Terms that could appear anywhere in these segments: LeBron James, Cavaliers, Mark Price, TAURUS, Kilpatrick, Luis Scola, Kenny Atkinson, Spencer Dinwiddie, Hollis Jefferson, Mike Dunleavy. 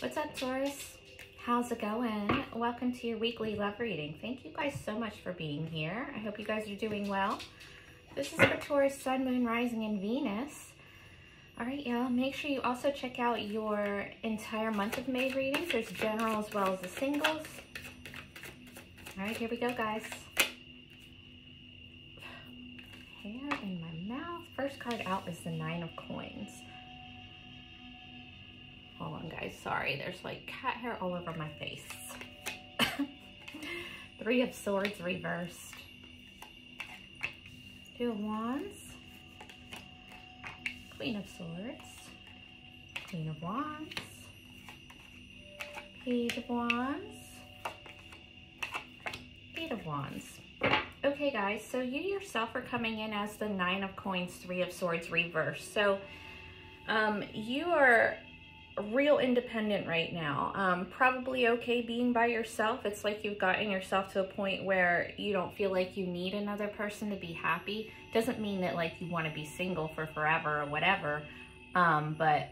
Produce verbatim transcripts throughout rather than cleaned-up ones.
What's up, Taurus? How's it going? Welcome to your weekly love reading. Thank you guys so much for being here. I hope you guys are doing well. This is for Taurus, Sun, Moon, Rising, and Venus. All right, y'all. Make sure you also check out your entire month of May readings. There's general as well as the singles. All right, here we go, guys. Hair in my mouth. First card out is the Nine of Coins. Hold on, guys. Sorry, there's like cat hair all over my face. Three of Swords reversed. Two of Wands. Queen of Swords. Queen of Wands. Page of Wands. Eight of Wands. Okay, guys. So you yourself are coming in as the Nine of Coins, Three of Swords reversed. So um, you are real independent right now, um, probably okay being by yourself. It's like you've gotten yourself to a point where you don't feel like you need another person to be happy. Doesn't mean that like you want to be single for forever or whatever, um, but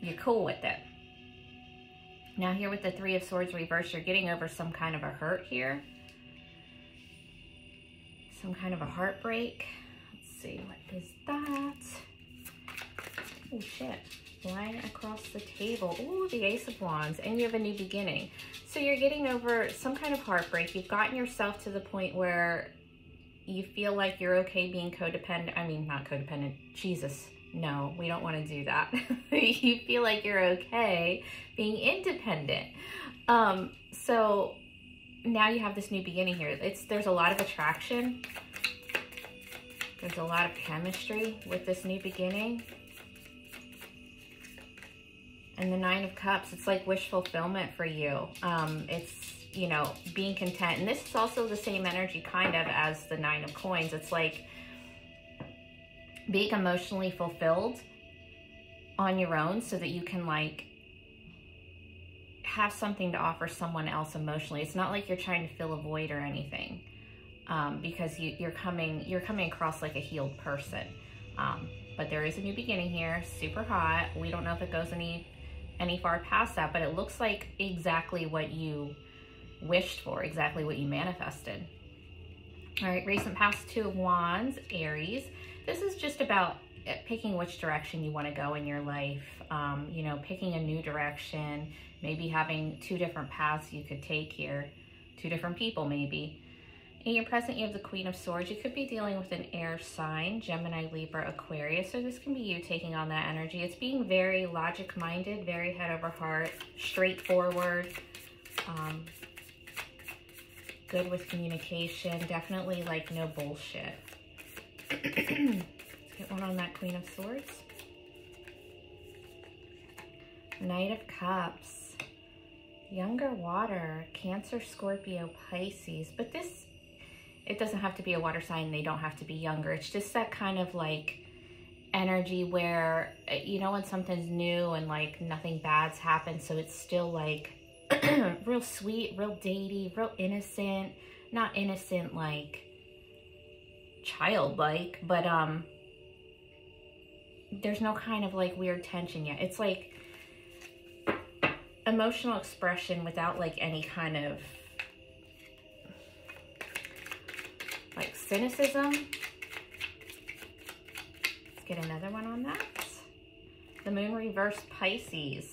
you're cool with it. Now here with the Three of Swords reversed, you're getting over some kind of a hurt here, some kind of a heartbreak. Let's see, what is that? Oh shit. Line across the table. Ooh, the Ace of Wands, and you have a new beginning. So you're getting over some kind of heartbreak. You've gotten yourself to the point where you feel like you're okay being codependent. I mean, not codependent. Jesus, no, we don't want to do that. You feel like you're okay being independent. Um, so now you have this new beginning here. It's there's a lot of attraction. There's a lot of chemistry with this new beginning. And the Nine of Cups, it's like wish fulfillment for you. Um, it's, you know, being content. And this is also the same energy kind of as the Nine of Coins. It's like being emotionally fulfilled on your own so that you can like have something to offer someone else emotionally. It's not like you're trying to fill a void or anything, um, because you, you're coming you're coming across like a healed person. Um, but there is a new beginning here, super hot. We don't know if it goes any... any far past that, but it looks like exactly what you wished for, exactly what you manifested. All right, recent past, Two of Wands, Aries. This is just about picking which direction you want to go in your life, um, you know, picking a new direction, maybe having two different paths you could take here, two different people maybe. In your present, you have the Queen of Swords. You could be dealing with an air sign, Gemini, Libra, Aquarius. So this can be you taking on that energy. It's being very logic-minded, very head over heart, straightforward, um, good with communication, definitely like no bullshit. Let's get one on that Queen of Swords. Knight of Cups, Younger Water, Cancer, Scorpio, Pisces. But this... it doesn't have to be a water sign. They don't have to be younger. It's just that kind of like energy where, you know, when something's new and like nothing bad's happened. So it's still like real sweet, real datey, real innocent, not innocent, like childlike, but, um, there's no kind of like weird tension yet. It's like emotional expression without like any kind of like cynicism. Let's get another one on that. The Moon reversed, Pisces.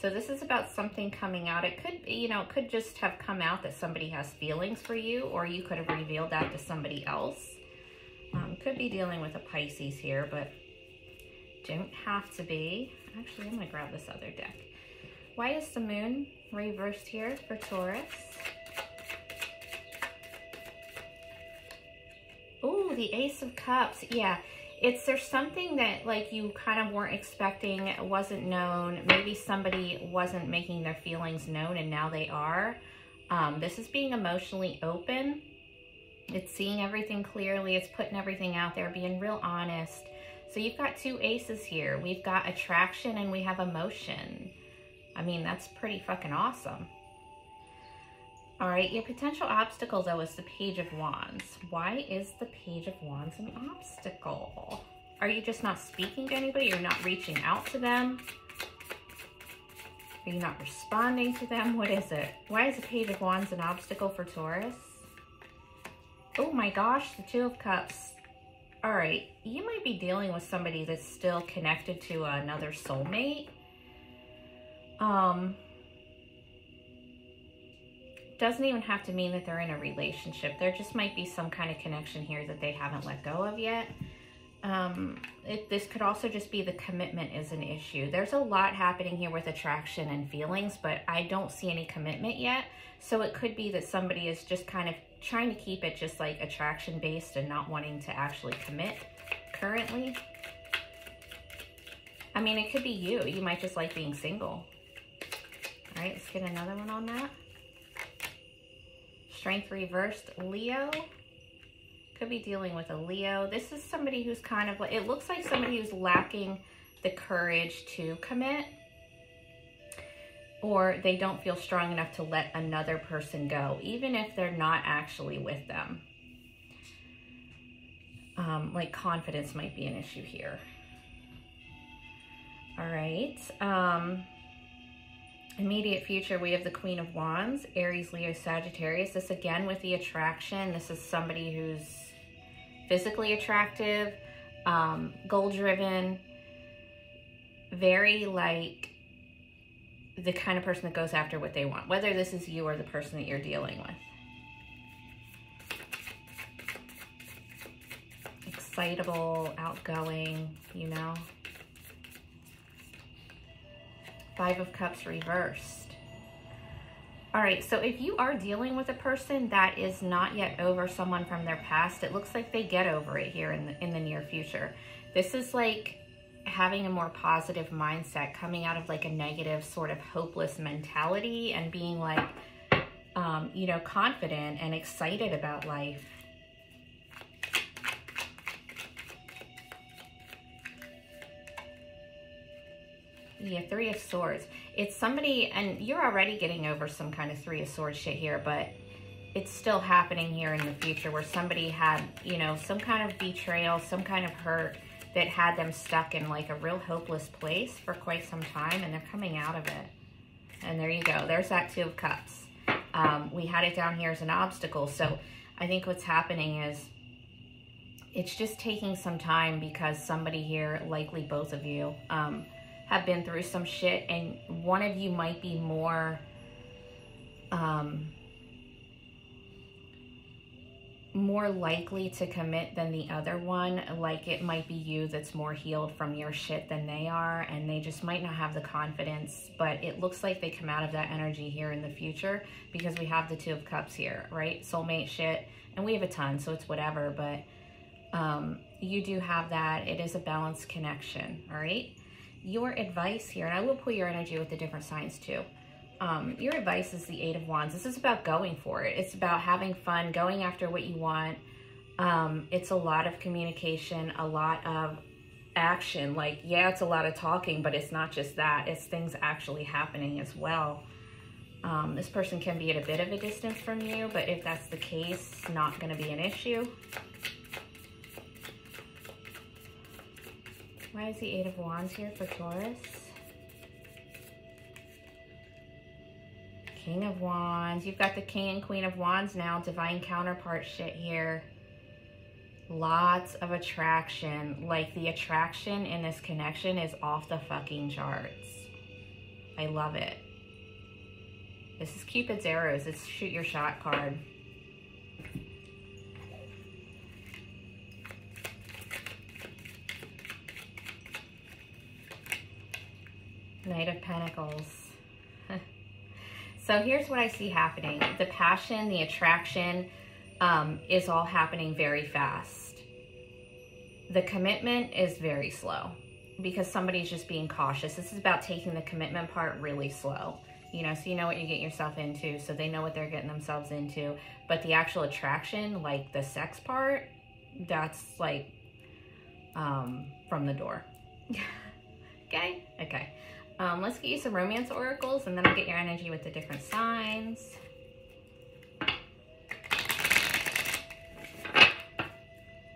So this is about something coming out. It could, you know, it could just have come out that somebody has feelings for you, or you could have revealed that to somebody else. Um, could be dealing with a Pisces here, but don't have to be. Actually, I'm gonna grab this other deck. Why is the Moon reversed here for Taurus? Oh, the Ace of Cups. Yeah, it's there's something that like you kind of weren't expecting, wasn't known. Maybe somebody wasn't making their feelings known and now they are. Um, this is being emotionally open. It's seeing everything clearly. It's putting everything out there, being real honest. So you've got two aces here. We've got attraction and we have emotion. I mean, that's pretty fucking awesome. All right, your potential obstacle, though, is the Page of Wands. Why is the Page of Wands an obstacle? Are you just not speaking to anybody? You're not reaching out to them? Are you not responding to them? What is it? Why is the Page of Wands an obstacle for Taurus? Oh my gosh, the Two of Cups. All right, you might be dealing with somebody that's still connected to another soulmate. Um, doesn't even have to mean that they're in a relationship. There just might be some kind of connection here that they haven't let go of yet. Um, it, this could also just be the commitment is an issue. There's a lot happening here with attraction and feelings, but I don't see any commitment yet. So it could be that somebody is just kind of trying to keep it just like attraction based and not wanting to actually commit currently. I mean, it could be you. You might just like being single. All right, let's get another one on that. Strength reversed, Leo. Could be dealing with a Leo. This is somebody who's kind of like, it looks like somebody who's lacking the courage to commit, or they don't feel strong enough to let another person go, even if they're not actually with them. Um, like confidence might be an issue here. All right. Um, Immediate future, we have the Queen of Wands, Aries, Leo, Sagittarius. This again with the attraction. This is somebody who's physically attractive, um, goal-driven, very like the kind of person that goes after what they want, whether this is you or the person that you're dealing with. Excitable, outgoing, you know. Five of Cups reversed. All right, so if you are dealing with a person that is not yet over someone from their past, it looks like they get over it here in the, in the near future. This is like having a more positive mindset, coming out of like a negative sort of hopeless mentality and being like, um, you know, confident and excited about life. Yeah, Three of Swords. It's somebody, and you're already getting over some kind of Three of Swords shit here, but it's still happening here in the future where somebody had, you know, some kind of betrayal, some kind of hurt that had them stuck in like a real hopeless place for quite some time, and they're coming out of it. And there you go. There's that Two of Cups. Um, we had it down here as an obstacle. So I think what's happening is it's just taking some time because somebody here, likely both of you, um, have been through some shit, and one of you might be more um, more likely to commit than the other one. Like it might be you that's more healed from your shit than they are, and they just might not have the confidence, but it looks like they come out of that energy here in the future because we have the Two of Cups here, right? Soulmate shit, and we have a ton, so it's whatever, but um, you do have that. It is a balanced connection, all right? Your advice here, and I will pull your energy with the different signs too. Um, your advice is the Eight of Wands. This is about going for it. It's about having fun, going after what you want. Um, it's a lot of communication, a lot of action. Like, yeah, it's a lot of talking, but it's not just that. It's things actually happening as well. Um, this person can be at a bit of a distance from you, but if that's the case, not going to be an issue. Why is the Eight of Wands here for Taurus? King of Wands. You've got the King and Queen of Wands now. Divine counterpart shit here. Lots of attraction. Like the attraction in this connection is off the fucking charts. I love it. This is Cupid's arrows. It's shoot your shot card. Knight of Pentacles. So here's what I see happening. The passion, the attraction um, is all happening very fast. The commitment is very slow because somebody's just being cautious. This is about taking the commitment part really slow, you know, so you know what you get yourself into, so they know what they're getting themselves into. But the actual attraction, like the sex part, that's like um, from the door. Okay? Okay. Um, let's get you some romance oracles, and then I'll get your energy with the different signs.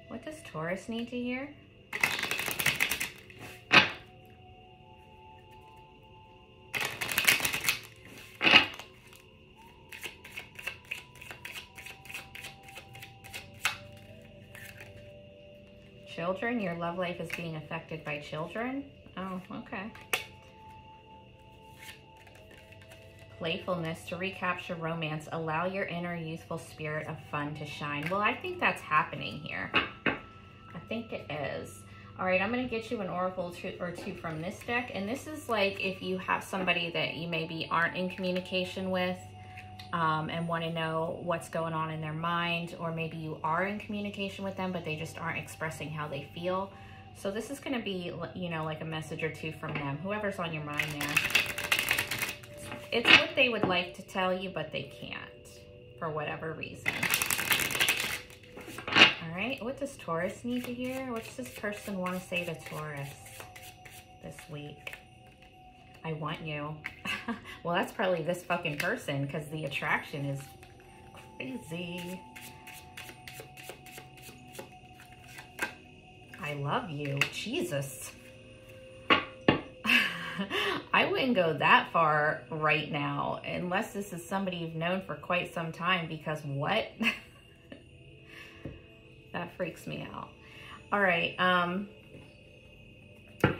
What does Taurus need to hear? Children, your love life is being affected by children. Oh, okay. Playfulness to recapture romance. Allow your inner youthful spirit of fun to shine. Well, I think that's happening here. I think it is. All right, I'm going to get you an oracle or two from this deck. And this is like if you have somebody that you maybe aren't in communication with um, and want to know what's going on in their mind, or maybe you are in communication with them, but they just aren't expressing how they feel. So this is going to be, you know, like a message or two from them, whoever's on your mind there. It's what they would like to tell you, but they can't for whatever reason. All right, what does Taurus need to hear? What does this person want to say to Taurus this week? I want you. Well, that's probably this fucking person, because the attraction is crazy. I love you. Jesus. I wouldn't go that far right now, unless this is somebody you've known for quite some time, because what? That freaks me out. All right, um,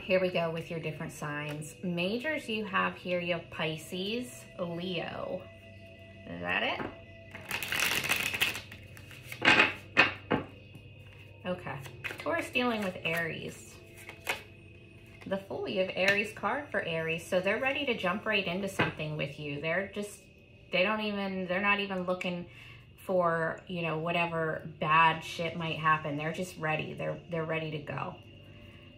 here we go with your different signs. Majors you have here, you have Pisces, Leo. Is that it? Okay, Taurus dealing with Aries. The Fool, you have Aries card for Aries. So they're ready to jump right into something with you. They're just, they don't even, they're not even looking for, you know, whatever bad shit might happen. They're just ready. They're they're ready to go.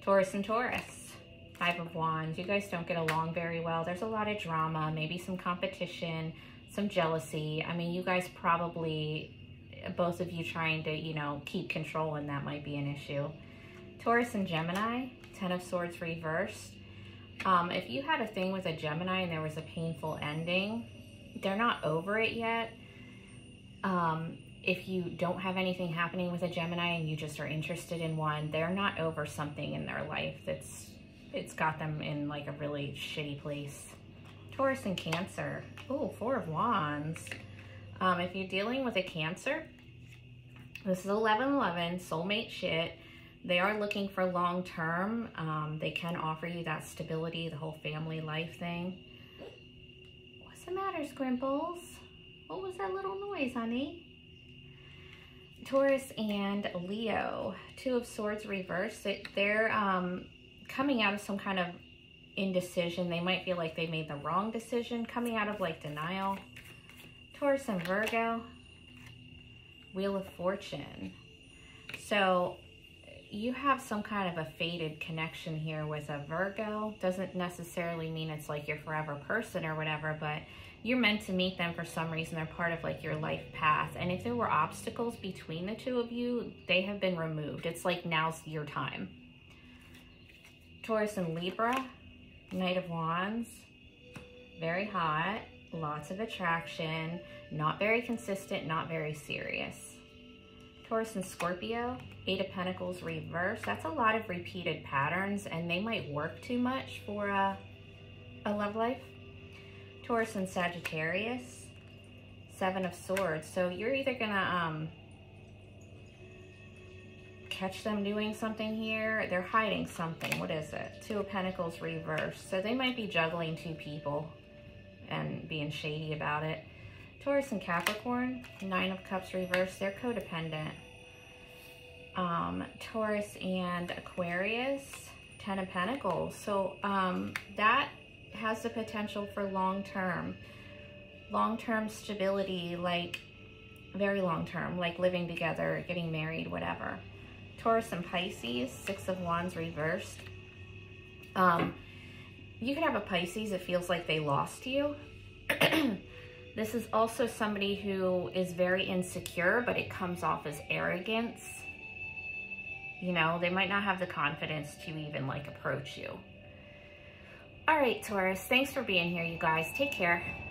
Taurus and Taurus. Five of Wands. You guys don't get along very well. There's a lot of drama, maybe some competition, some jealousy. I mean, you guys probably, both of you trying to, you know, keep control, and that might be an issue. Taurus and Gemini. Ten of Swords reversed. Um, if you had a thing with a Gemini and there was a painful ending, they're not over it yet. Um, if you don't have anything happening with a Gemini and you just are interested in one, they're not over something in their life that's, it's got them in like a really shitty place. Taurus and Cancer. Ooh, Four of Wands. Um, if you're dealing with a Cancer, this is eleven eleven, soulmate shit. They are looking for long-term. Um, they can offer you that stability, the whole family life thing. What's the matter, Scrimples? What was that little noise, honey? Taurus and Leo. Two of Swords reversed. They're um, coming out of some kind of indecision. They might feel like they made the wrong decision, coming out of like denial. Taurus and Virgo. Wheel of Fortune. So you have some kind of a faded connection here with a Virgo. Doesn't necessarily mean it's like your forever person or whatever, but you're meant to meet them for some reason. They're part of like your life path. And if there were obstacles between the two of you, they have been removed. It's like now's your time. Taurus and Libra, Knight of Wands, very hot, lots of attraction, not very consistent, not very serious. Taurus and Scorpio, Eight of Pentacles reversed. That's a lot of repeated patterns, and they might work too much for a, a love life. Taurus and Sagittarius, Seven of Swords. So you're either gonna um, catch them doing something here. They're hiding something. What is it? Two of Pentacles reversed. So they might be juggling two people and being shady about it. Taurus and Capricorn, Nine of Cups reversed. They're codependent. Um, Taurus and Aquarius, Ten of Pentacles. So um, that has the potential for long-term, long-term stability, like very long-term, like living together, getting married, whatever. Taurus and Pisces, Six of Wands reversed. Um, you could have a Pisces that feels like they lost you. This is also somebody who is very insecure, but it comes off as arrogance. You know, they might not have the confidence to even like approach you. All right, Taurus, thanks for being here, you guys. Take care.